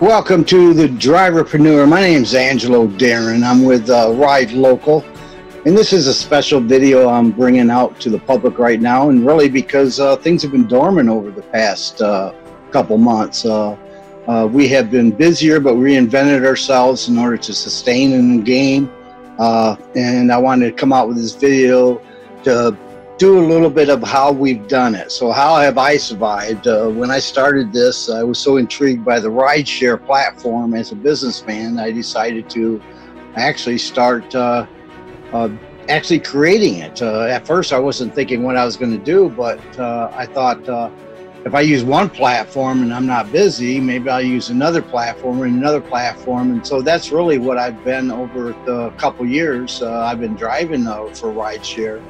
Welcome to the Driverpreneur. My name is Angelo Darin. I'm with Ride Local, and this is a special video I'm bringing out to the public right now, and really because things have been dormant over the past couple months. We have been busier, but reinvented ourselves in order to sustain in the game, and I wanted to come out with this video to do a little bit of how we've done it. So how have I survived? When I started this, I was so intrigued by the rideshare platform as a businessman, I decided to actually start actually creating it. At first, I wasn't thinking what I was going to do, but I thought if I use one platform and I'm not busy, maybe I'll use another platform and another platform. And so that's really what I've been over the couple years. I've been driving for rideshare.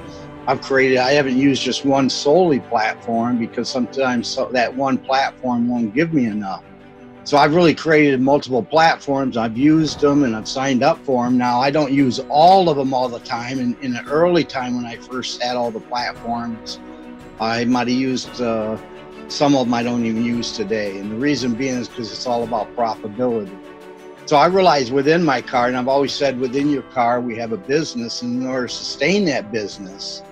I haven't used just one solely platform because sometimes that one platform won't give me enough. So I've really created multiple platforms. I've used them and I've signed up for them. Now I don't use all of them all the time. And in the early time when I first had all the platforms, I might have used some of them I don't even use today. And the reason being is because it's all about profitability. So I realized within my car, and I've always said within your car, we have a business, and in order to sustain that business,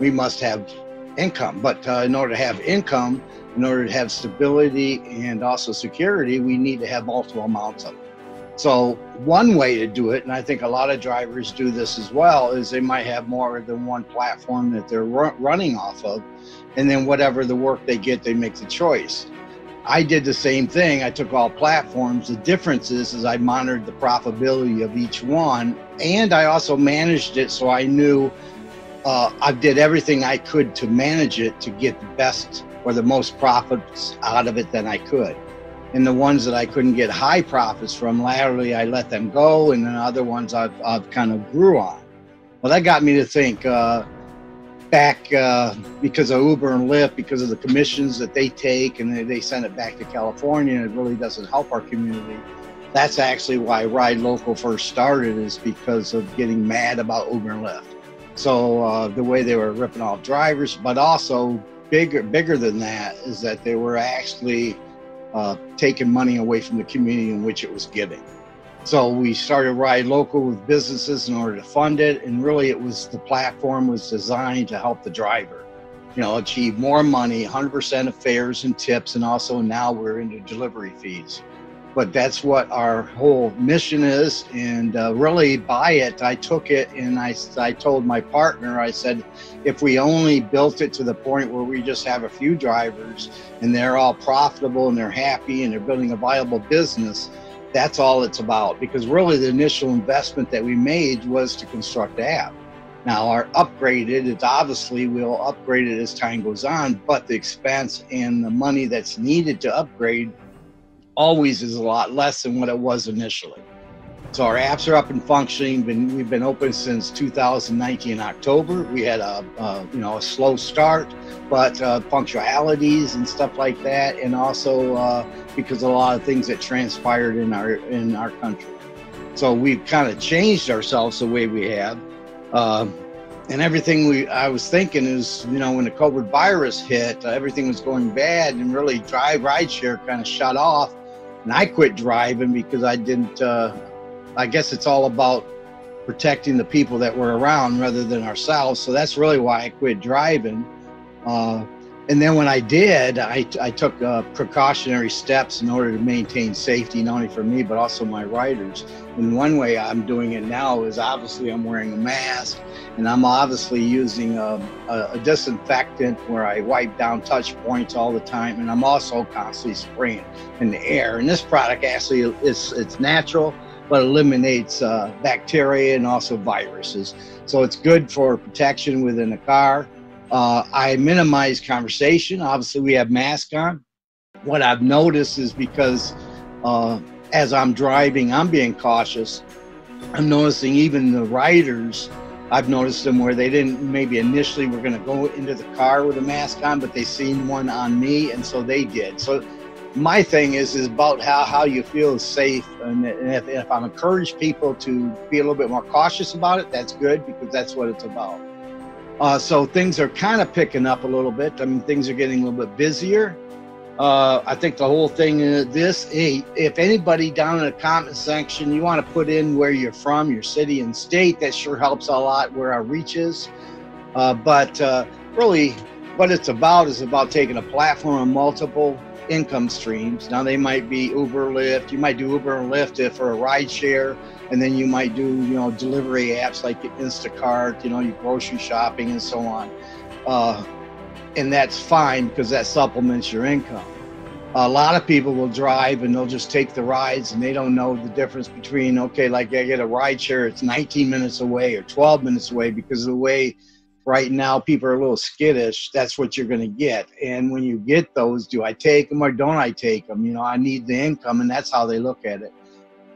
we must have income. But in order to have income, in order to have stability and also security, we need to have multiple amounts of it. So one way to do it, and I think a lot of drivers do this as well, is they might have more than one platform that they're running off of, and then whatever the work they get, they make the choice. I did the same thing. I took all platforms. The difference is I monitored the profitability of each one, and I also managed it so I knew I did everything I could to manage it to get the best or the most profits out of it that I could. And the ones that I couldn't get high profits from, laterally, I let them go, and then other ones I've kind of grew on. Well, that got me to think back because of Uber and Lyft, because of the commissions that they take, and they send it back to California, and it really doesn't help our community. That's actually why Ride Local first started, is because of getting mad about Uber and Lyft. So the way they were ripping off drivers, but also bigger than that is that they were actually taking money away from the community in which it was giving. So we started Ride Local with businesses in order to fund it, and really it was the platform was designed to help the driver, you know, achieve more money, 100% of fares and tips, and also now we're into delivery fees. But that's what our whole mission is, and really by it, I took it and I told my partner, I said, if we only built it to the point where we just have a few drivers and they're all profitable and they're happy and they're building a viable business, that's all it's about. Because really the initial investment that we made was to construct the app. Now our upgraded, it's obviously we'll upgrade it as time goes on, but the expense and the money that's needed to upgrade always is a lot less than what it was initially. So our apps are up and functioning. We've been open since 2019 October. We had a slow start, but functionalities and stuff like that, and also because a lot of things that transpired in our country. So we've kind of changed ourselves the way we have, and everything I was thinking is, you know, when the COVID virus hit, everything was going bad, and really rideshare kind of shut off. And I quit driving because I didn't, I guess it's all about protecting the people that were around rather than ourselves. So that's really why I quit driving. And then when I did, I took precautionary steps in order to maintain safety, not only for me, but also my riders. And one way I'm doing it now is obviously I'm wearing a mask, and I'm obviously using a disinfectant where I wipe down touch points all the time, and I'm also constantly spraying it in the air. And this product actually it's natural, but eliminates bacteria and also viruses. So it's good for protection within the car. I minimize conversation. Obviously, we have masks on. What I've noticed is because as I'm driving, I'm being cautious. I'm noticing even the riders, I've noticed them where they didn't maybe initially were going to go into the car with a mask on, but they seen one on me, and so they did. So my thing is about how you feel is safe. And if I'm encouraged people to be a little bit more cautious about it, that's good, because that's what it's about. So things are kind of picking up a little bit. I mean, things are getting a little bit busier. I think the whole thing is this, hey, if anybody down in the comment section, you want to put in where you're from, your city and state, that sure helps a lot where our reach is. But really what it's about is about taking a platform of multiple income streams. Now they might be Uber, Lyft. You might do Uber and Lyft if for a ride share, and then you might do, you know, delivery apps like Instacart, you know, your grocery shopping and so on. And that's fine because that supplements your income. A lot of people will drive and they'll just take the rides and they don't know the difference between, okay, like I get a ride share, it's 19 minutes away or 12 minutes away because of the way right now people are a little skittish. That's what you're going to get. And when you get those, do I take them or don't I take them? You know, I need the income, and that's how they look at it.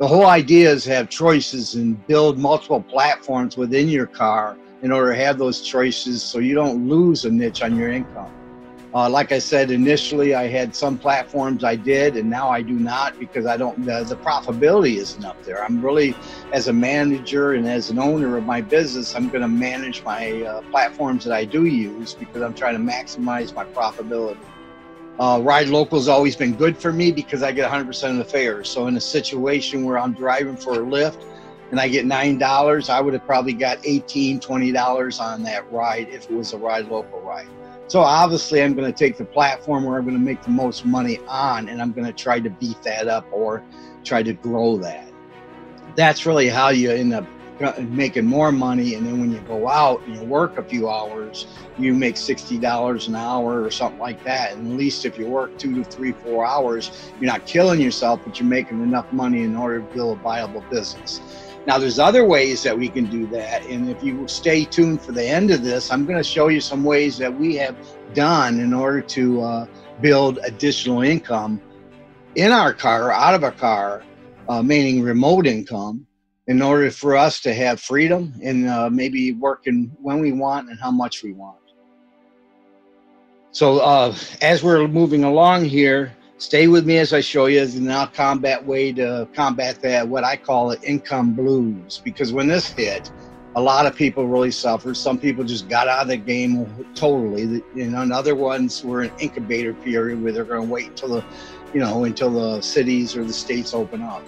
The whole idea is to have choices and build multiple platforms within your car in order to have those choices so you don't lose a niche on your income. Like I said, initially I had some platforms I did, and now I do not because I don't, the profitability isn't up there. I'm really, as a manager and as an owner of my business, I'm gonna manage my platforms that I do use because I'm trying to maximize my profitability. Ride Local's always been good for me because I get 100% of the fares. So in a situation where I'm driving for a Lyft, and I get $9, I would have probably got $18, $20 on that ride if it was a Ride Local ride. So obviously I'm gonna take the platform where I'm gonna make the most money on, and I'm gonna try to beef that up or try to grow that. That's really how you end up making more money. And then when you go out and you work a few hours, you make $60 an hour or something like that. And at least if you work 2 to 3, 4 hours, you're not killing yourself, but you're making enough money in order to build a viable business. Now, there's other ways that we can do that, and if you stay tuned for the end of this, I'm going to show you some ways that we have done in order to build additional income in our car, out of our car, meaning remote income, in order for us to have freedom and maybe working when we want and how much we want. So as we're moving along here, stay with me as I show you the combat way to combat that, what I call it, income blues. Because when this hit, a lot of people really suffered. Some people just got out of the game totally, and other ones were in incubator period where they're going to wait until the, you know, until the cities or the states open up.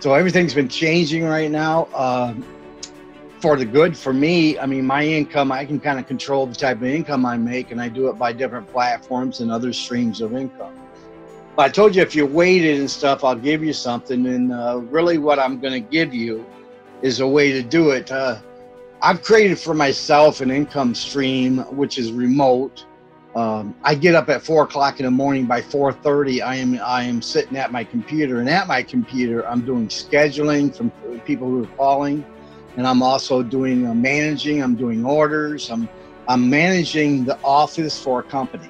So everything's been changing right now for the good for me. I mean, my income, I can kind of control the type of income I make, and I do it by different platforms and other streams of income. I told you if you waited and stuff, I'll give you something, and really what I'm going to give you is a way to do it. I've created for myself an income stream which is remote. I get up at 4 o'clock in the morning. By 4:30, I am sitting at my computer, and at my computer I'm doing scheduling from people who are calling, and I'm also doing managing. I'm doing orders. I'm managing the office for a company.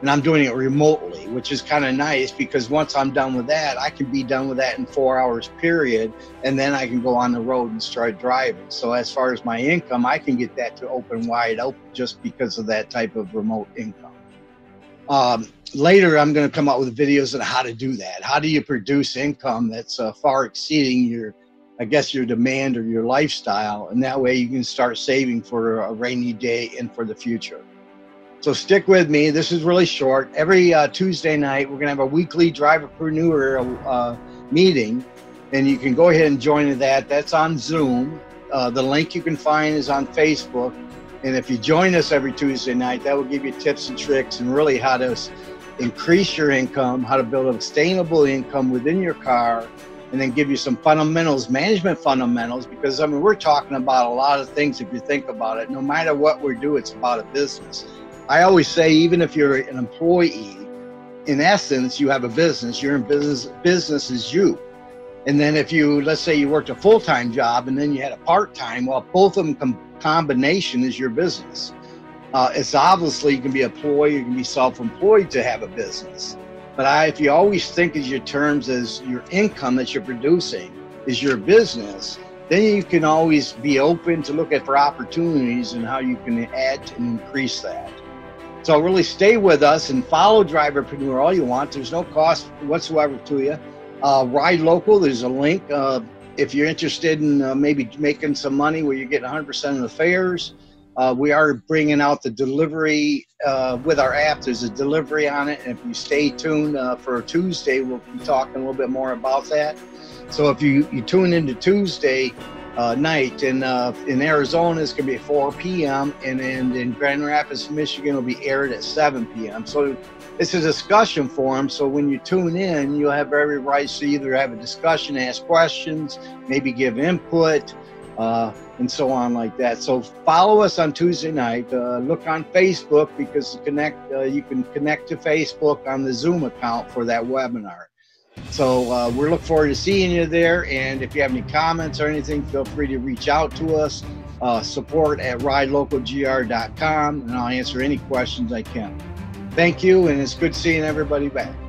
And I'm doing it remotely, which is kind of nice because once I'm done with that, I can be done with that in 4 hours period, and then I can go on the road and start driving. So as far as my income, I can get that to open wide open just because of that type of remote income. Later, I'm going to come up with videos on how to do that. How do you produce income that's far exceeding your, I guess, your demand or your lifestyle, and that way you can start saving for a rainy day and for the future. So stick with me. This is really short. Every Tuesday night, we're going to have a weekly Driverpreneur meeting, and you can go ahead and join that. That's on Zoom. The link you can find is on Facebook. And if you join us every Tuesday night, that will give you tips and tricks and really how to increase your income, how to build a sustainable income within your car, and then give you some fundamentals, management fundamentals, because I mean, we're talking about a lot of things if you think about it. No matter what we do, it's about a business. I always say, even if you're an employee, in essence, you have a business. You're in business, business is you. And then if you, let's say you worked a full-time job and then you had a part-time, well, both of them combination is your business. It's obviously, you can be an employee, you can be self-employed to have a business. But if you always think of your terms as your income that you're producing is your business, then you can always be open to look at for opportunities and how you can add and increase that. So really stay with us and follow Driverpreneur all you want. There's no cost whatsoever to you. Ride Local, there's a link. If you're interested in maybe making some money where you get 100% of the fares, We are bringing out the delivery with our app. There's a delivery on it. And if you stay tuned for Tuesday, we'll be talking a little bit more about that. So if you tune into Tuesday night, and in Arizona, it's going to be 4 p.m. And then in Grand Rapids, Michigan, it'll be aired at 7 p.m. So it's a discussion forum. So when you tune in, you'll have every right to either have a discussion, ask questions, maybe give input, and so on like that. So follow us on Tuesday night. Look on Facebook, because you can connect to Facebook on the Zoom account for that webinar. So we look forward to seeing you there. And if you have any comments or anything, feel free to reach out to us, support@ridelocalgr.com, and I'll answer any questions I can. Thank you, and it's good seeing everybody back.